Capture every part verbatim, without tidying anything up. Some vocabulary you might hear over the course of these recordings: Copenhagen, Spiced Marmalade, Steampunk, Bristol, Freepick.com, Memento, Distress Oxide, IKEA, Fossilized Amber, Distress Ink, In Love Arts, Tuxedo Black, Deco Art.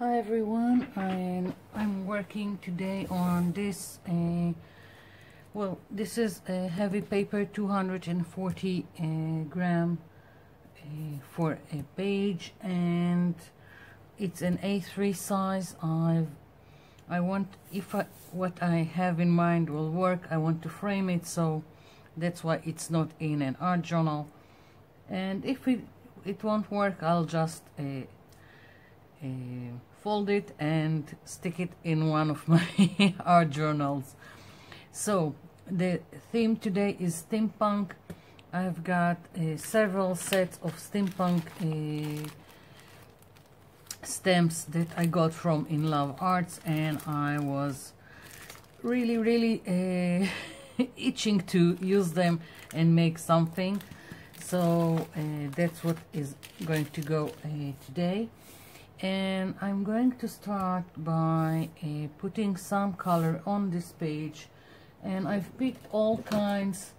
Hi everyone, I'm, I'm working today on this, uh, well, this is a heavy paper, two hundred forty uh, gram uh, for a page, and it's an A three size. I've, I want, if I, what I have in mind will work, I want to frame it, so that's why it's not in an art journal, and if it, it won't work, I'll just uh, uh, fold it and stick it in one of my art journals. So the theme today is steampunk. I've got uh, several sets of steampunk uh, stamps that I got from In Love Arts, and I was really really uh, itching to use them and make something, so uh, that's what is going to go uh, today. And I'm going to start by uh, putting some color on this page, and I've picked all kinds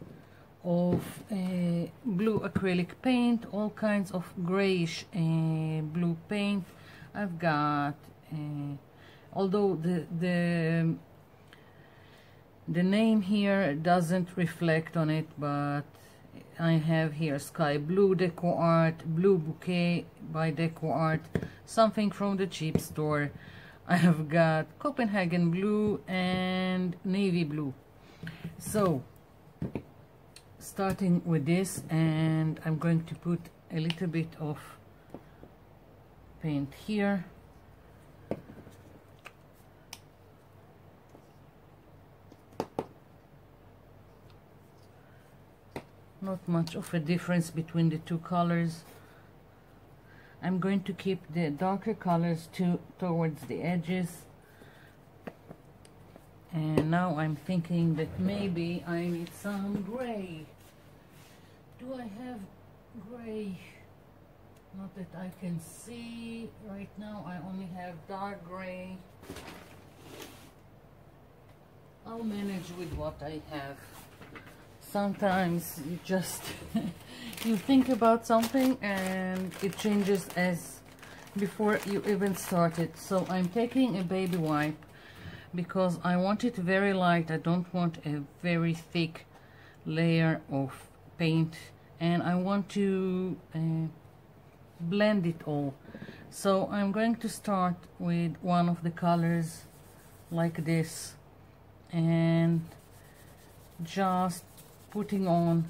of uh, blue acrylic paint, all kinds of grayish uh, blue paint. I've got, uh, although the the the name here doesn't reflect on it, but I have here Sky Blue, Deco Art, Blue Bouquet by Deco Art, something from the cheap store. I have got Copenhagen Blue and Navy Blue. So, starting with this, and I'm going to put a little bit of paint here. Not much of a difference between the two colors. I'm going to keep the darker colors to towards the edges, and now I'm thinking that maybe I need some gray. Do I have gray? Not that I can see right now. I only have dark gray. I'll manage with what I have. Sometimes you just you think about something and it changes as before you even started. So I'm taking a baby wipe because I want it very light. I don't want a very thick layer of paint, and I want to uh, blend it all. So I'm going to start with one of the colors like this, and just putting on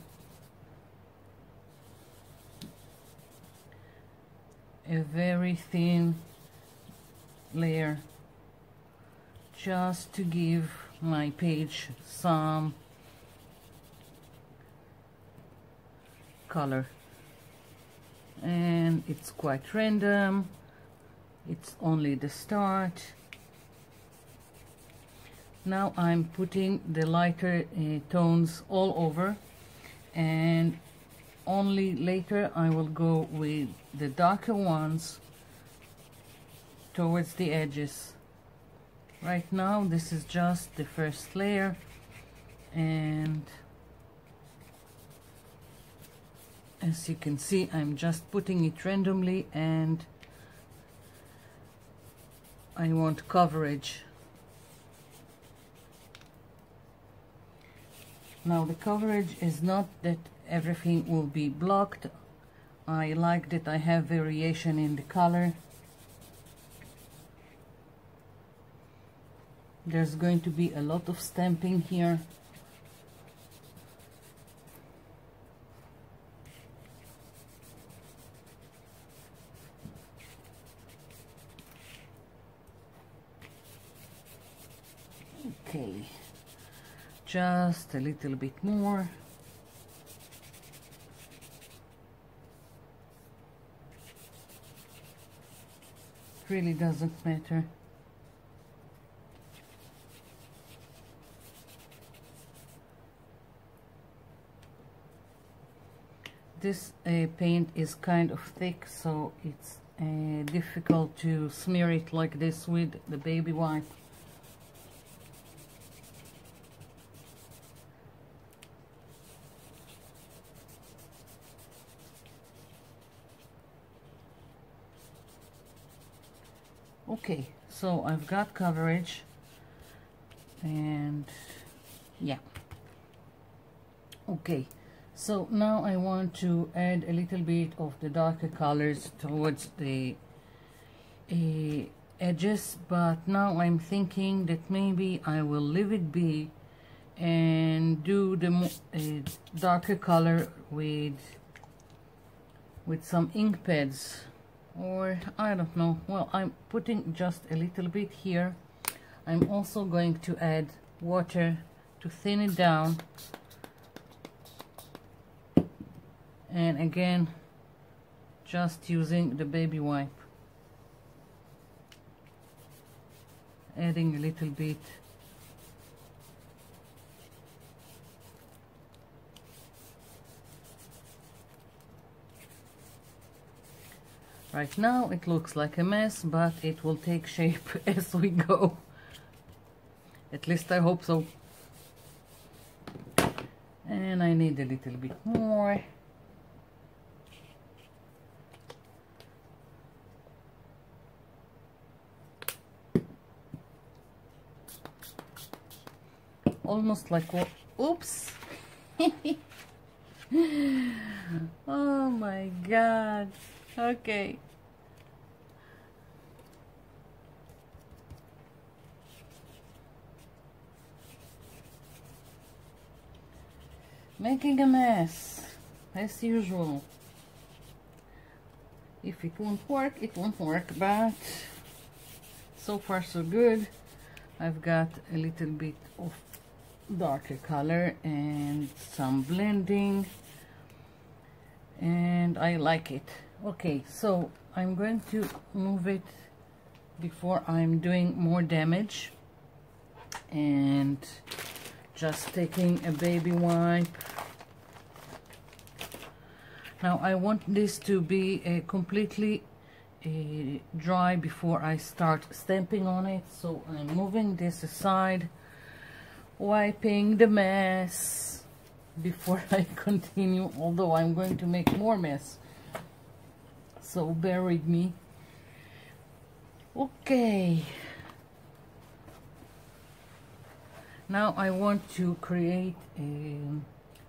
a very thin layer just to give my page some color. And it's quite random, it's only the start. Now I'm putting the lighter uh, tones all over, and only later I will go with the darker ones towards the edges. Right now this is just the first layer, and as you can see I'm just putting it randomly, and I want coverage. Now the coverage is not that everything will be blocked. I like that I have variation in the color. There's going to be a lot of stamping here. Okay. Just a little bit more. Really doesn't matter. This uh, paint is kind of thick, so it's uh, difficult to smear it like this with the baby wipe. Okay, so I've got coverage, and yeah. Okay, so now I want to add a little bit of the darker colors towards the uh, edges, but now I'm thinking that maybe I will leave it be and do the uh, darker color with with some ink pads, or I don't know. Well, I'm putting just a little bit here. I'm also going to add water to thin it down. And again, just using the baby wipe, adding a little bit. Right now it looks like a mess, but it will take shape as we go. At least I hope so. And I need a little bit more. Almost like what? Oops! Oh my god! Okay. Making a mess, as usual. If it won't work, it won't work, but so far so good. I've got a little bit of darker color and some blending, and I like it. Okay, so I'm going to move it before I'm doing more damage, and just taking a baby wipe. Now I want this to be uh, completely uh, dry before I start stamping on it, so I'm moving this aside, wiping the mess before I continue, although I'm going to make more mess, so bear with me. Okay, now I want to create a,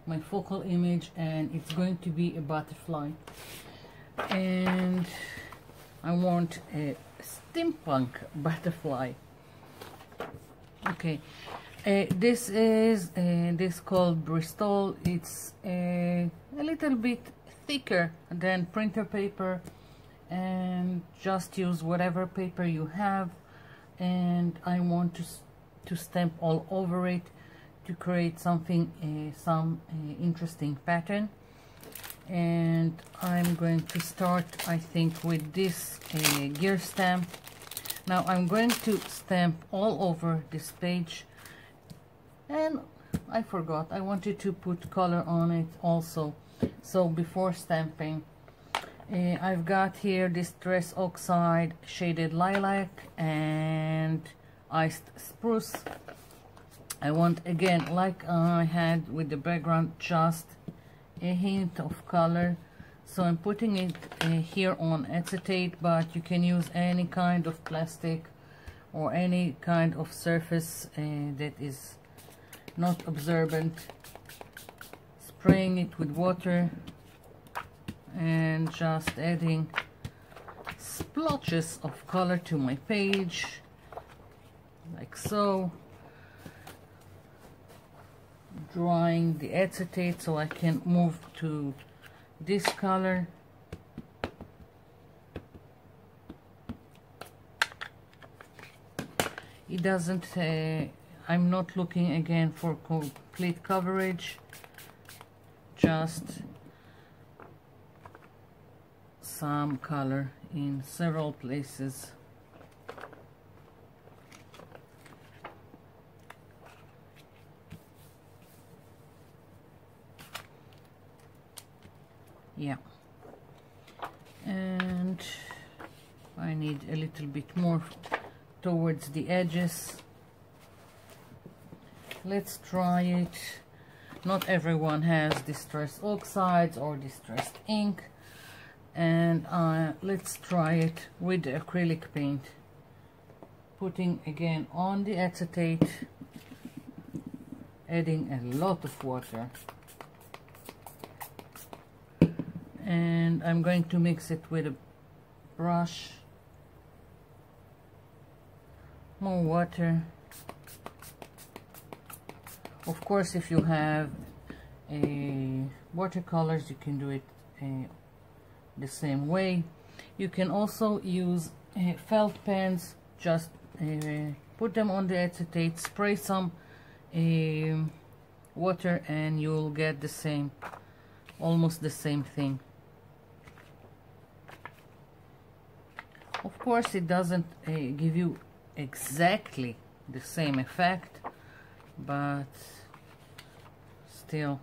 my focal image, and it's going to be a butterfly, and I want a steampunk butterfly. Okay. Uh, this is uh, this called Bristol. It's uh, a little bit thicker than printer paper, and just use whatever paper you have, and I want to to stamp all over it to create something, uh, some uh, interesting pattern. And I'm going to start, I think, with this uh, gear stamp. Now I'm going to stamp all over this page. And I forgot, I wanted to put color on it also. So before stamping, uh, I've got here Distress Oxide, Shaded Lilac, and Iced Spruce. I want, again, like I had with the background, just a hint of color. So I'm putting it uh, here on acetate, but you can use any kind of plastic or any kind of surface uh, that is not absorbent. Spraying it with water and just adding splotches of color to my page, like so. Drying the acetate so I can move to this color. It doesn't uh, I'm not looking again for complete coverage, just some color in several places. Yeah, and I need a little bit more towards the edges. Let's try it. Not everyone has Distress Oxides or Distressed Ink, and uh, let's try it with acrylic paint. putting again on the acetate, adding a lot of water, and I'm going to mix it with a brush. More water. Of course, if you have a watercolors, you can do it a, the same way. You can also use uh, felt pens. Just uh, put them on the acetate, spray some uh, water, and you'll get the same, almost the same thing. Of course, it doesn't uh, give you exactly the same effect, but still.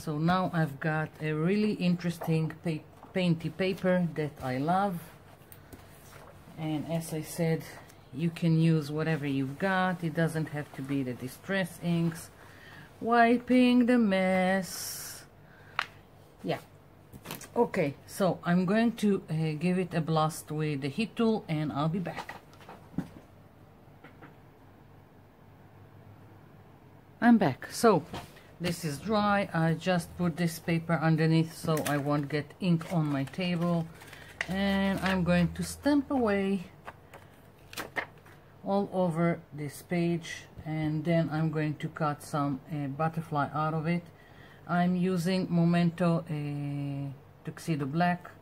So now I've got a really interesting pa painty paper that I love, and as I said, you can use whatever you've got. It doesn't have to be the Distress inks. Wiping the mess. Yeah. Okay, so I'm going to uh, give it a blast with the heat tool, and I'll be back. I'm back. So this is dry. I just put this paper underneath so I won't get ink on my table, and I'm going to stamp away all over this page, and then I'm going to cut some uh, butterfly out of it. I'm using Memento uh, Tuxedo Black.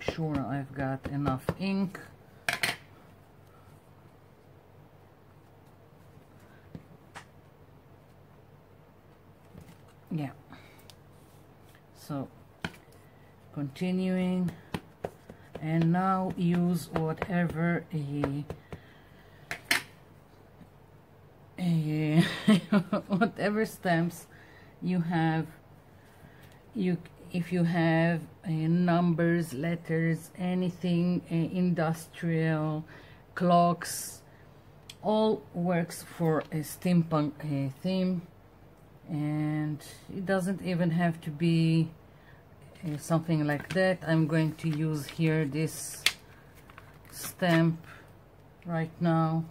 Sure, I've got enough ink. Yeah, so continuing, and now use whatever a, a whatever stamps you have. You if you have uh, numbers, letters, anything uh, industrial, clocks, all works for a steampunk uh, theme, and it doesn't even have to be uh, something like that. I'm going to use here this stamp right now,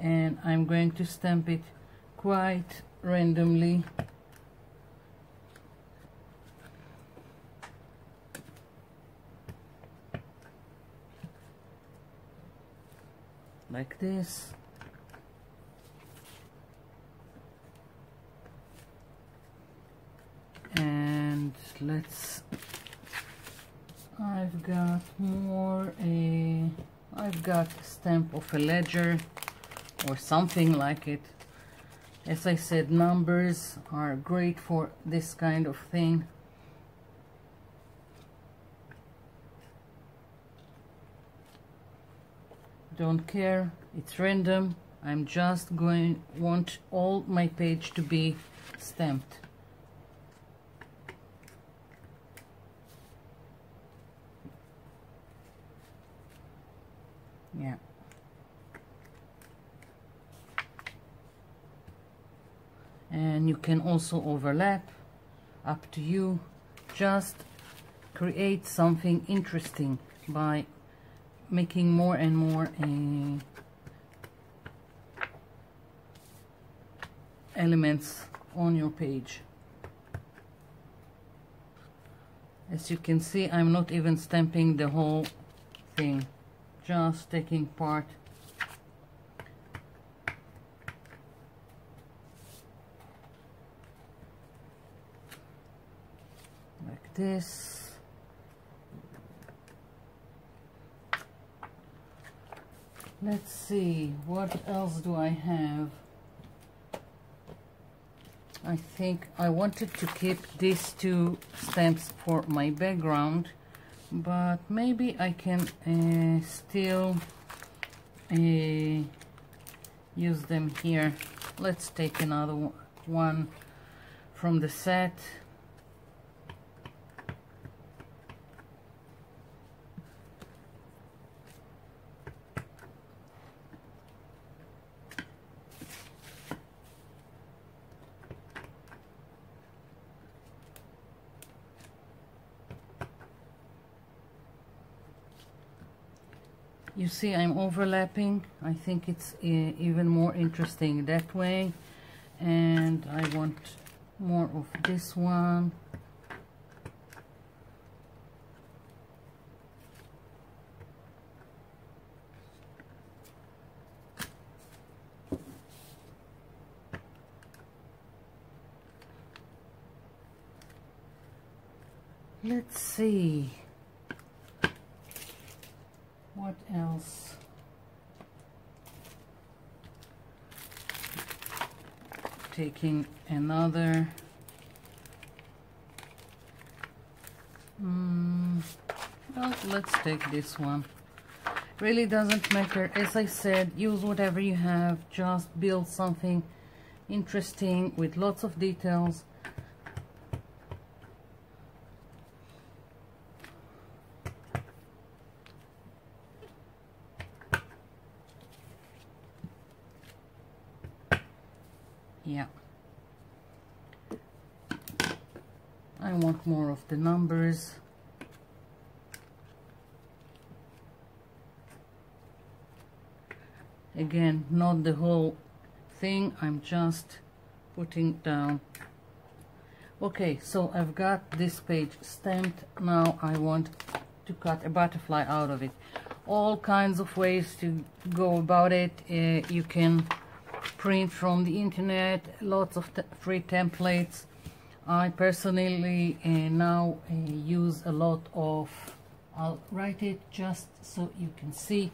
and I'm going to stamp it quite randomly. Like this. And let's, I've got more a I've got a stamp of a ledger or something like it. As I said, numbers are great for this kind of thing. Don't care, it's random. I'm just going want all my page to be stamped. Yeah. And you can also overlap, up to you. Just create something interesting by making more and more uh, elements on your page. As you can see, I'm not even stamping the whole thing, just taking part. Like this. Let's see, what else do I have? I think I wanted to keep these two stamps for my background, but maybe I can uh, still uh, use them here. Let's take another one from the set. You see I'm overlapping. I think it's even more interesting that way. And I want more of this one. Let's see what else. Taking another mm, well, let's take this one. Really doesn't matter. As I said, use whatever you have, just build something interesting with lots of details. Yeah, I want more of the numbers. Again, not the whole thing, I'm just putting down. Okay, so I've got this page stamped. Now I want to cut a butterfly out of it. All kinds of ways to go about it. Uh, you can print from the internet, lots of free templates. I personally uh, now uh, use a lot of, I'll write it just so you can see.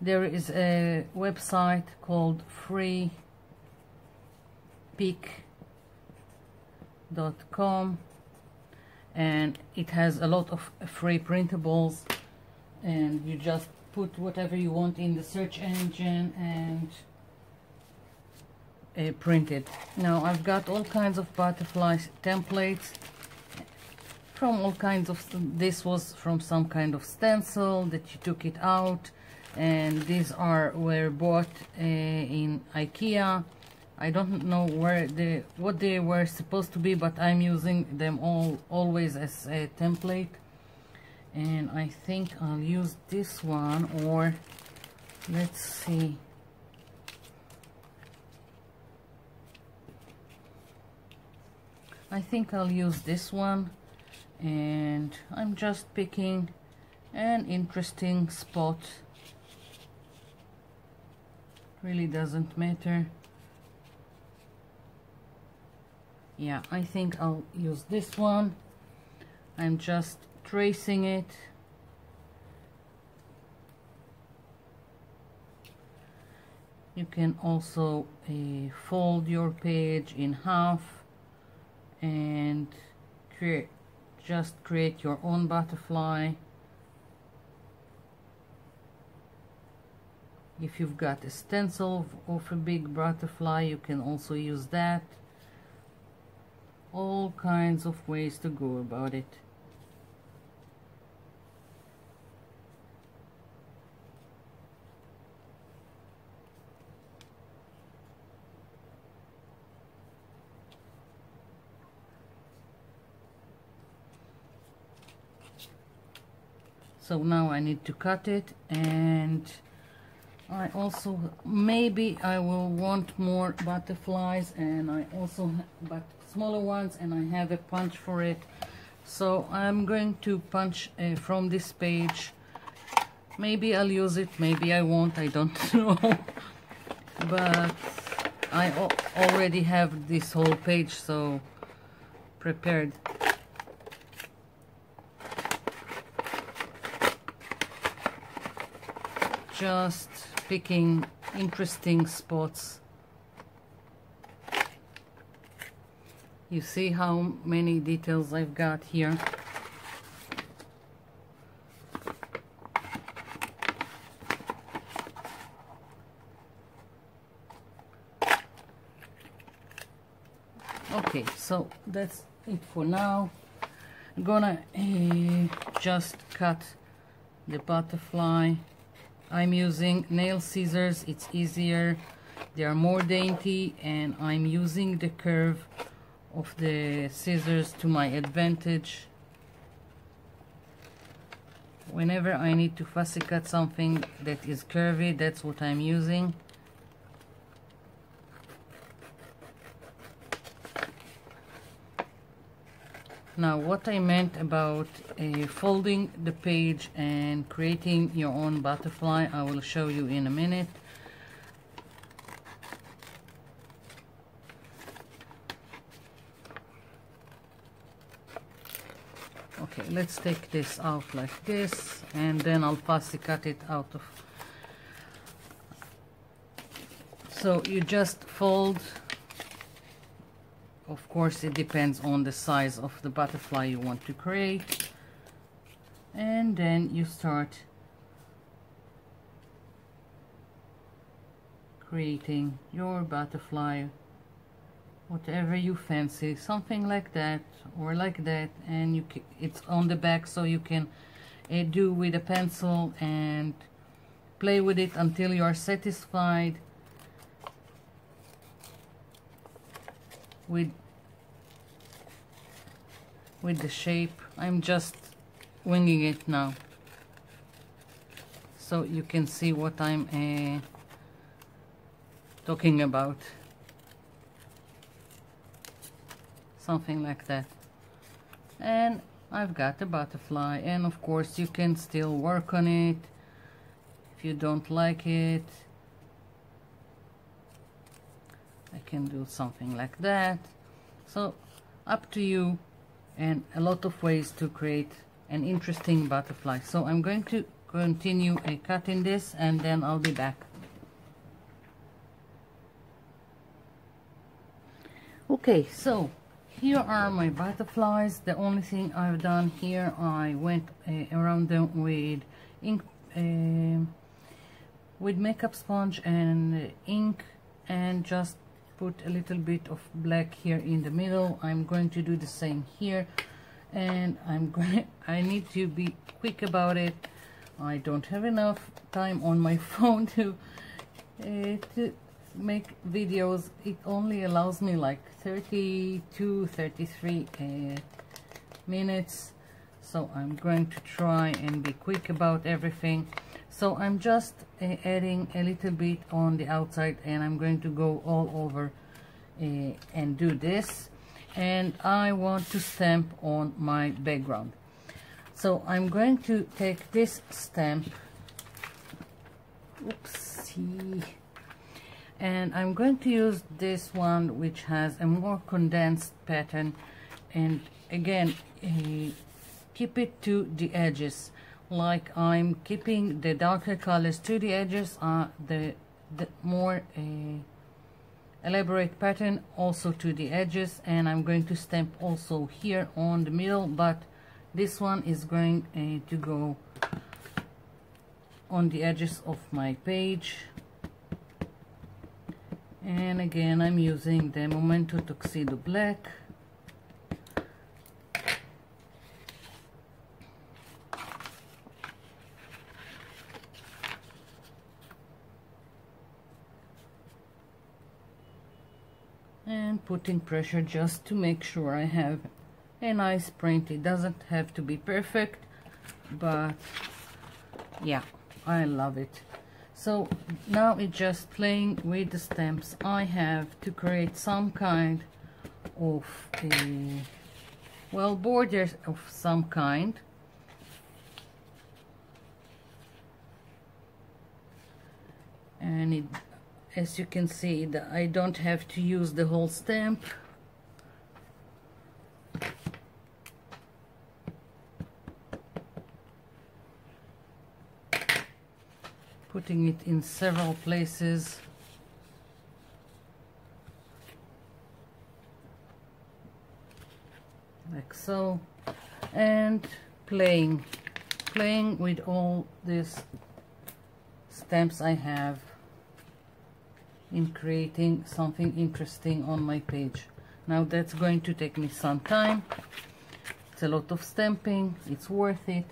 There is a website called Freepick dot com and it has a lot of free printables, and you just put whatever you want in the search engine and Uh, printed. Now I've got all kinds of butterfly templates from all kinds of, this was from some kind of stencil that you took it out, and these are were bought uh, in IKEA. I don't know where the what they were supposed to be, but I'm using them all always as a template, and I think I'll use this one, or let's see. I think I'll use this one, and I'm just picking an interesting spot. Really doesn't matter. Yeah, I think I'll use this one. I'm just tracing it. You can also uh, fold your page in half and create, just create your own butterfly. If you've got a stencil of a big butterfly, you can also use that. All kinds of ways to go about it. So now I need to cut it, and I also, maybe I will want more butterflies, and I also, but smaller ones, and I have a punch for it. So I'm going to punch uh, from this page. Maybe I'll use it, maybe I won't, I don't know. But I already have this whole page, so prepared. Just picking interesting spots. You see how many details I've got here. Okay, so that's it for now. I'm gonna uh, just cut the butterfly. I'm using nail scissors, it's easier, they are more dainty, and I'm using the curve of the scissors to my advantage. whenever I need to fussy cut something that is curvy, that's what I'm using. Now, what I meant about uh, folding the page and creating your own butterfly, I will show you in a minute. Okay, let's take this out like this, and then I'll fussy cut it out of. So you just fold. Of course, it depends on the size of the butterfly you want to create, and then you start creating your butterfly, whatever you fancy, something like that or like that, and you c it's on the back, so you can uh, do with a pencil and play with it until you are satisfied with with the shape. I'm just winging it now so you can see what I'm uh, talking about, something like that. And I've got a butterfly, and of course you can still work on it if you don't like it. I can do something like that, so up to you, and a lot of ways to create an interesting butterfly. So I'm going to continue uh, cutting this, and then I'll be back. Okay, so here are my butterflies. The only thing I've done here, I went uh, around them with ink, uh, with makeup sponge and uh, ink, and just put a little bit of black here in the middle. I'm going to do the same here, and I'm going I need to be quick about it. I don't have enough time on my phone to uh, to make videos. It only allows me like thirty-two, thirty-three uh, minutes, so I'm going to try and be quick about everything. So I'm just uh, adding a little bit on the outside, and I'm going to go all over uh, and do this, and I want to stamp on my background. So I'm going to take this stamp, oopsie, and I'm going to use this one, which has a more condensed pattern, and again uh, keep it to the edges. Like I'm keeping the darker colors to the edges, uh, the, the more uh, elaborate pattern also to the edges, and I'm going to stamp also here on the middle, but this one is going uh, to go on the edges of my page. And again, I'm using the Memento Tuxedo Black. Putting pressure just to make sure I have a nice print. It doesn't have to be perfect, but yeah, I love it. So now it's just playing with the stamps I have to create some kind of a, well, borders of some kind. And it, as you can see, that I don't have to use the whole stamp. Putting it in several places. Like so. And playing. Playing with all these stamps I have, in creating something interesting on my page. Now that's going to take me some time. It's a lot of stamping. It's worth it.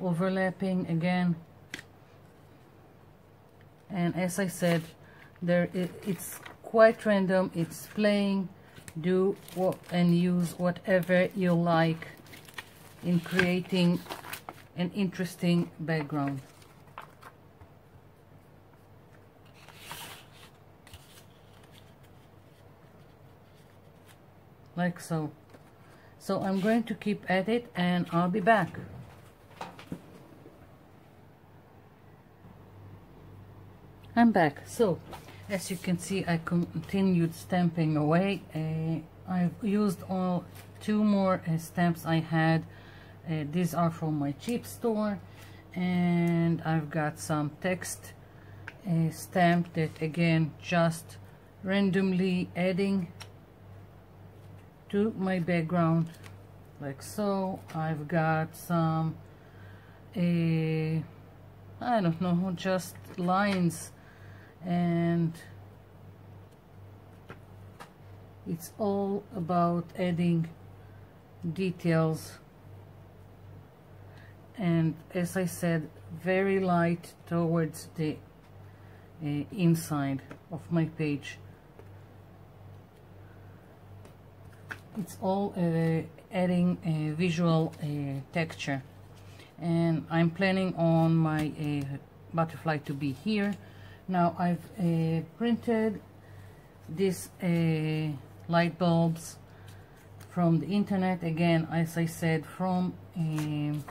Overlapping again. And as I said, there it, it's quite random. It's playing. Do what and use whatever you like in creating an interesting background. Like so. So I'm going to keep at it and I'll be back. I'm back. So as you can see, I continued stamping away. Uh, I've used all two more uh, stamps I had. Uh, these are from my cheap store, and I've got some text uh, stamp that again just randomly adding to my background, like so. I've got some a uh, I don't know, just lines, and it's all about adding details. And as I said, very light towards the uh, inside of my page. It's all uh, adding a visual uh, texture, and I'm planning on my uh, butterfly to be here. Now I've uh, printed these uh, light bulbs from the internet, again as I said, from um,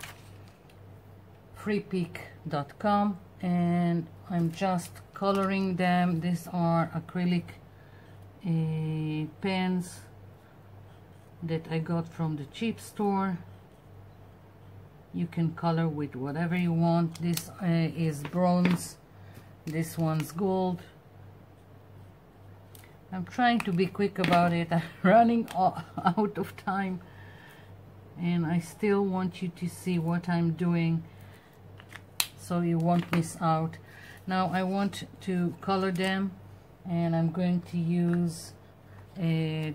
Freepick dot com, and I'm just coloring them. These are acrylic uh, pens that I got from the cheap store. You can color with whatever you want. This uh, is bronze, this one's gold. I'm trying to be quick about it. I'm running out of time, and I still want you to see what I'm doing, so you won't miss out. Now I want to color them, and I'm going to use Uh,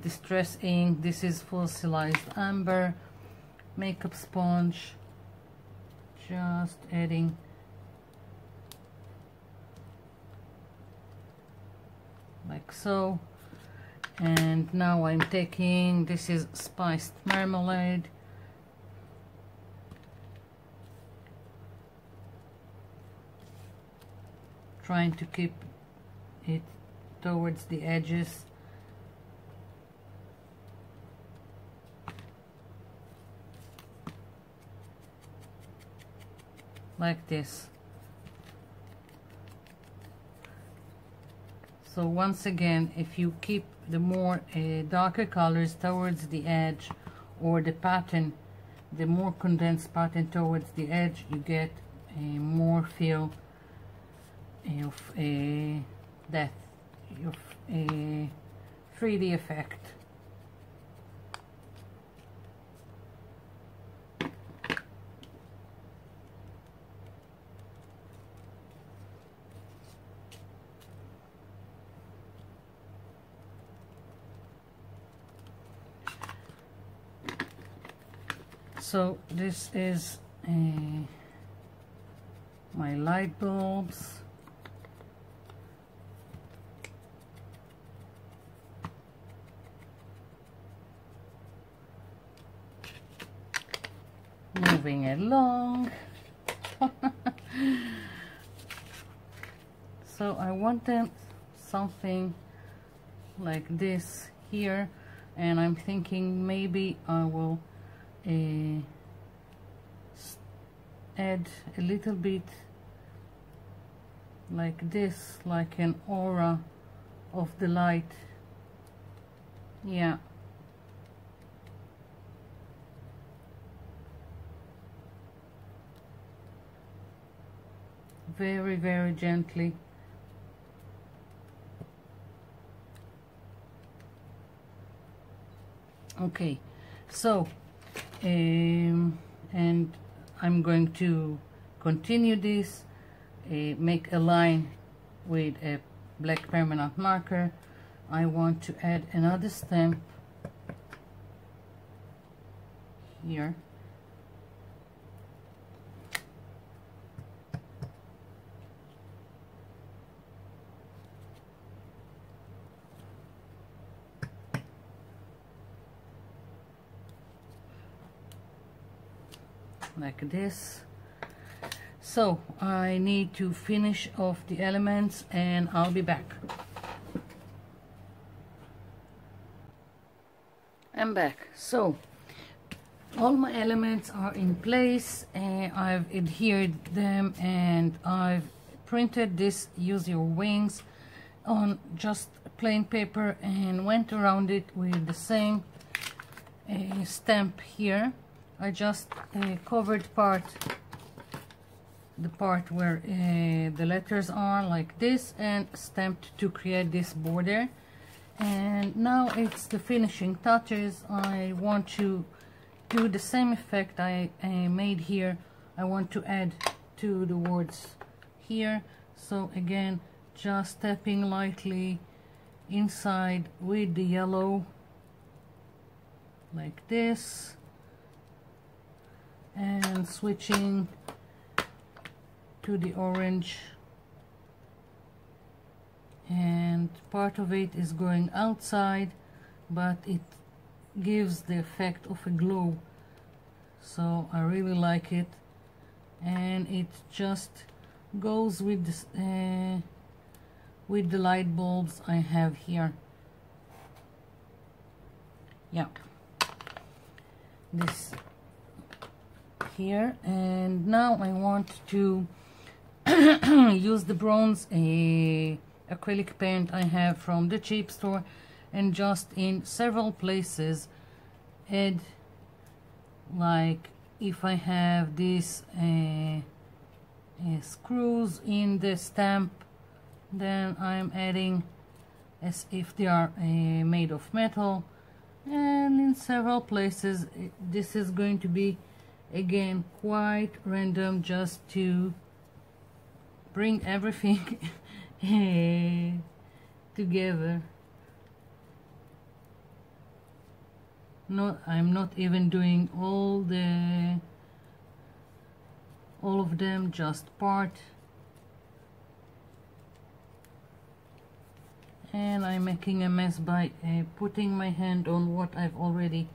Distress Ink. This is Fossilized Amber. Makeup sponge. Just adding. Like so. And now I'm taking, this is Spiced Marmalade. Trying to keep it towards the edges. Like this. So once again, if you keep the more uh, darker colors towards the edge, or the pattern, the more condensed pattern towards the edge, you get a more feel of a depth, of a three D effect. So this is uh, my light bulbs. Moving along. So I want them something like this here, and I'm thinking maybe I will Uh, add a little bit like this, like an aura of the light. Yeah, very very gently. Okay, so Um, and I'm going to continue this, uh, make a line with a black permanent marker. I want to add another stamp here. like this. So I need to finish off the elements and I'll be back. I'm back. So all my elements are in place and I've adhered them, and I've printed this "Use Your Wings" on just plain paper and went around it with the same uh, stamp here. I just uh, covered part the part where uh, the letters are like this and stamped to create this border. And now it's the finishing touches. I want to do the same effect I uh, made here. I want to add to the words here. So again, just tapping lightly inside with the yellow like this, and switching to the orange, and part of it is going outside, but it gives the effect of a glow, so I really like it. And it just goes with this, uh, with the light bulbs I have here. Yeah, this here. And now I want to use the bronze a acrylic paint I have from the cheap store, and just in several places add, like if I have these uh, uh, screws in the stamp, then I'm adding as if they are uh, made of metal. And in several places this is going to be again quite random, just to bring everything together. No, I'm not even doing all the all of them, just part. And I'm making a mess by uh, putting my hand on what I've already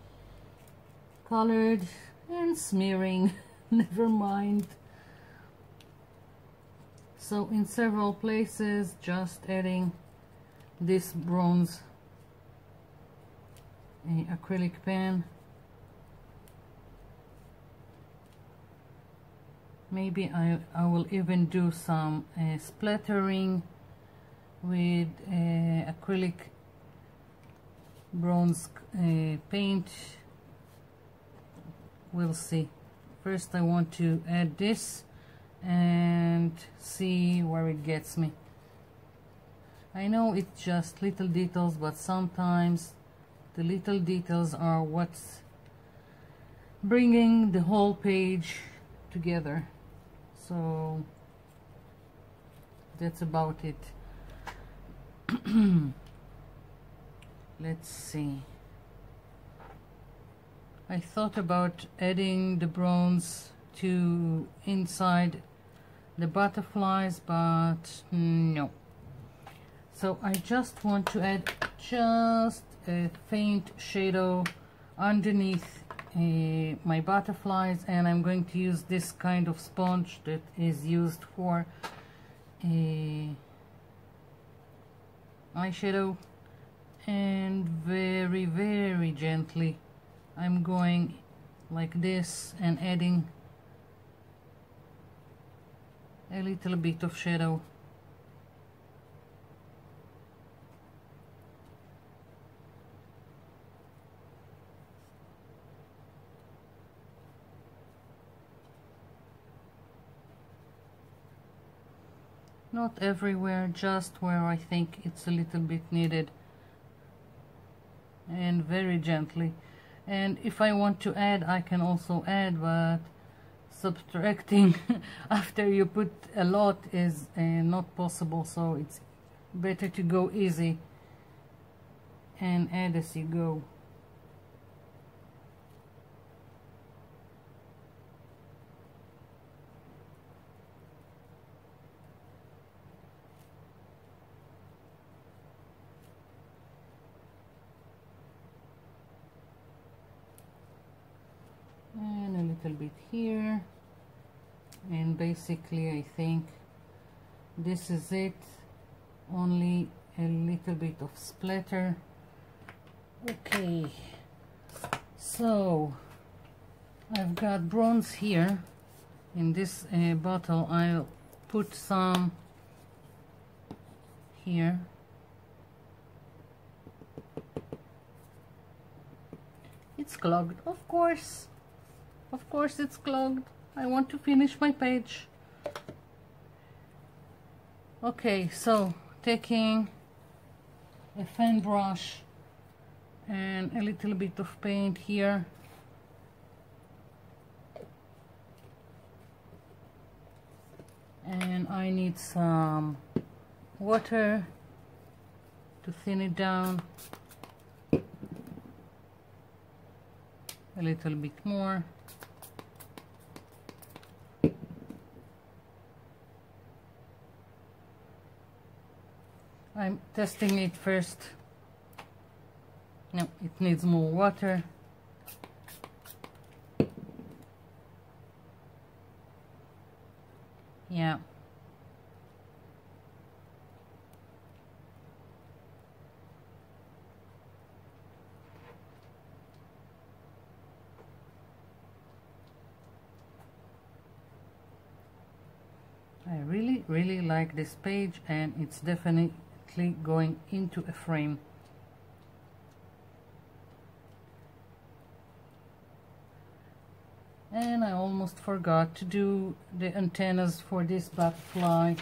colored and smearing. Never mind. So in several places just adding this bronze uh, acrylic pen. Maybe I, I will even do some uh, splattering with uh, acrylic bronze uh, paint. We'll see. First I want to add this and see where it gets me. I know it's just little details, but sometimes the little details are what's bringing the whole page together. So that's about it. Let's see. I thought about adding the bronze to inside the butterflies, but no. So I just want to add just a faint shadow underneath uh, my butterflies, and I'm going to use this kind of sponge that is used for a eyeshadow, and very very gently I'm going like this and adding a little bit of shadow. Not everywhere, just where I think it's a little bit needed, and very gently. And if I want to add, I can also add, but subtracting after you put a lot is uh, not possible, so it's better to go easy and add as you go. little bit here, and basically I think this is it, only a little bit of splatter. Okay, so I've got bronze here. In this uh, bottle I'll put some here. It's clogged, of course, of course it's clogged. I want to finish my page. Okay, so taking a fan brush and a little bit of paint here. And I need some water to thin it down a little bit more. I'm testing it first. No, it needs more water. Yeah. I really, really like this page, and it's definitely going into a frame. And I almost forgot to do the antennas for this butterfly,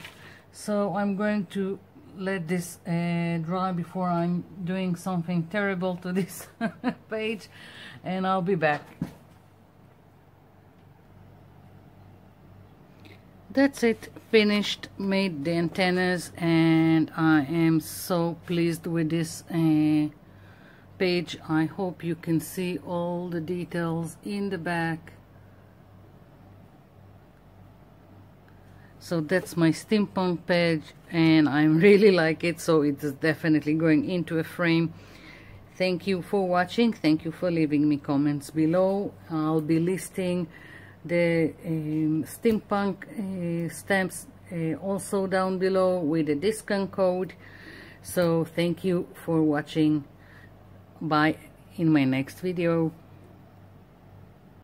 so I'm going to let this uh, dry before I'm doing something terrible to this page, and I'll be back. That's it, finished, made the antennas, and I am so pleased with this uh, page. I hope you can see all the details in the back. So that's my steampunk page, and I really like it, so it is definitely going into a frame. Thank you for watching, thank you for leaving me comments below. I'll be listing the um, steampunk uh, stamps uh, also down below with a discount code. So thank you for watching, bye in my next video.